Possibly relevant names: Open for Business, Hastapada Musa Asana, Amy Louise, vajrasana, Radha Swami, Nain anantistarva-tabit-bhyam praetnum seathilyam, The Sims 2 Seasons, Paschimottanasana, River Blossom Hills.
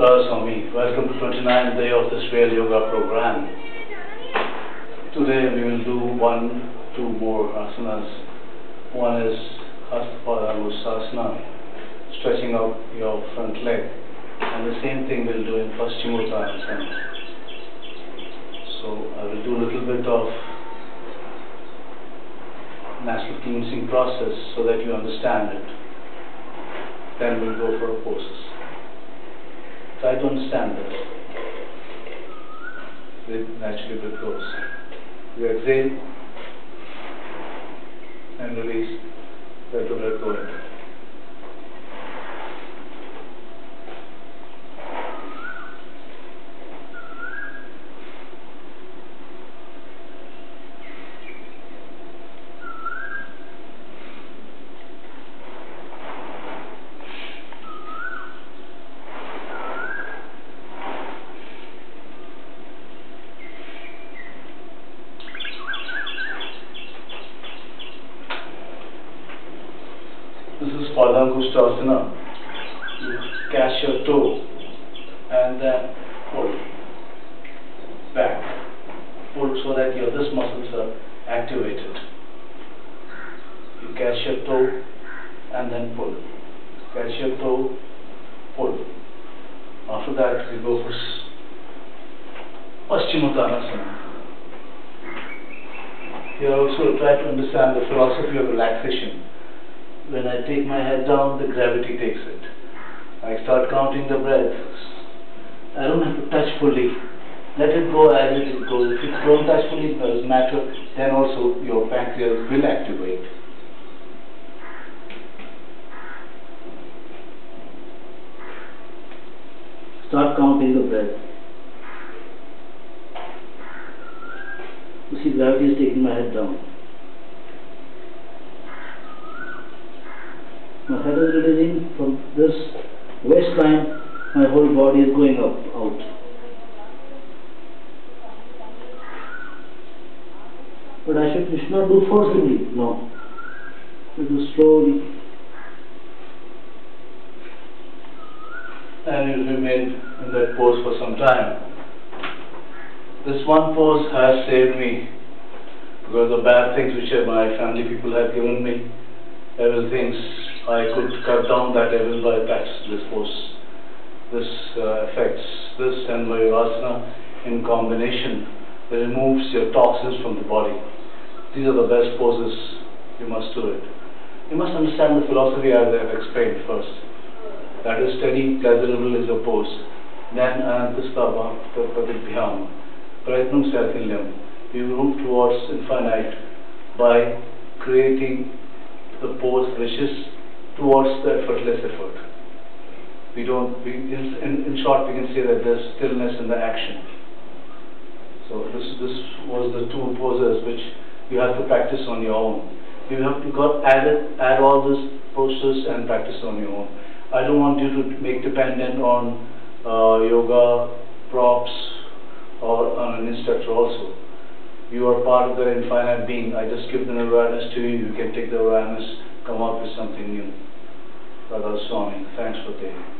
Swami, welcome to 29th day of this Rail Yoga program. Today we will do two more asanas. One is Hastapada Musa Asana, stretching out your front leg, and the same thing we'll do in Paschimottanasana. So I will do a little bit of natural cleansing process so that you understand it. Then we'll go for a poses. Try to understand this. Breathe naturally with those. You exhale and release vertebra going. Asana, you catch your toe and then pull back, pull so that your this muscles are activated. You catch your toe and then pull, catch your toe, pull. After that we go for Paschimottanasana. Here also try to understand the philosophy of relaxation. When I take my head down, the gravity takes it. I start counting the breaths. I don't have to touch fully. Let it go as it goes. If you don't touch fully, it doesn't matter. Then also your pancreas will activate. Start counting the breath. You see, gravity is taking my head down. My head is releasing from this waistline, my whole body is going up, out. But I should not do forcefully, no. It is slowly. And you remain in that pose for some time. This one pose has saved me, because the bad things which my family people have given me, everything. I could cut down that evil by practicing this pose. This affects this and vajrasana in combination. It removes your toxins from the body. These are the best poses. You must do it. You must understand the philosophy as I have explained first. That is, steady, pleasurable is your pose. Nain anantistarva-tabit-bhyam praetnum seathilyam. You move towards infinite by creating the pose which is towards the effortless effort. In short, we can say that there's stillness in the action. So this was the two poses which you have to practice on your own. You have to add all these poses and practice on your own. I don't want you to make dependent on yoga props or on an instructor also. You are part of the infinite being. I just give the awareness to you. You can take the awareness, come up with something new. Radha Swami, thanks for taking.